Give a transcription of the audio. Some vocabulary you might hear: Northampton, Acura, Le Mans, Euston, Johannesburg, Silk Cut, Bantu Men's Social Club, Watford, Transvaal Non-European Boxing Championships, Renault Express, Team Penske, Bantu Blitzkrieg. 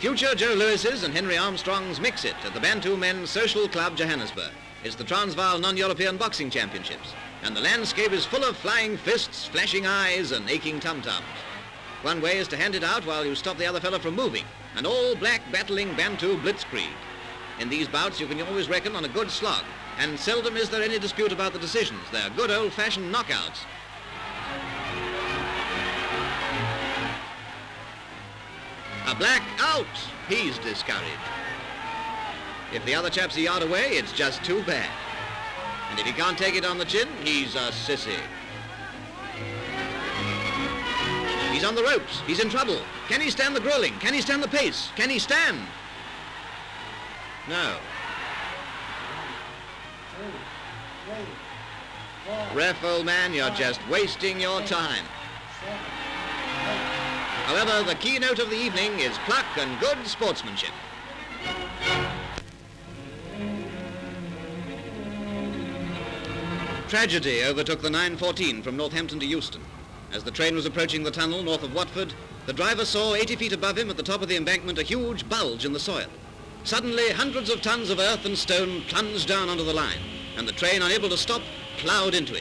Future Joe Lewis's and Henry Armstrong's mix it at the Bantu Men's Social Club, Johannesburg. It's the Transvaal Non-European Boxing Championships, and the landscape is full of flying fists, flashing eyes and aching tum-tums. One way is to hand it out while you stop the other fellow from moving, an all-black battling Bantu Blitzkrieg. In these bouts you can always reckon on a good slog, and seldom is there any dispute about the decisions. They're good old-fashioned knockouts. A black out! He's discouraged. If the other chap's a yard away, it's just too bad. And if he can't take it on the chin, he's a sissy. He's on the ropes. He's in trouble. Can he stand the grueling? Can he stand the pace? Can he stand? No. Ref, old man, you're just wasting your time. However, the keynote of the evening is pluck and good sportsmanship. Tragedy overtook the 9:14 from Northampton to Euston. As the train was approaching the tunnel north of Watford, the driver saw 80 feet above him at the top of the embankment a huge bulge in the soil. Suddenly, hundreds of tons of earth and stone plunged down onto the line, and the train, unable to stop, ploughed into it.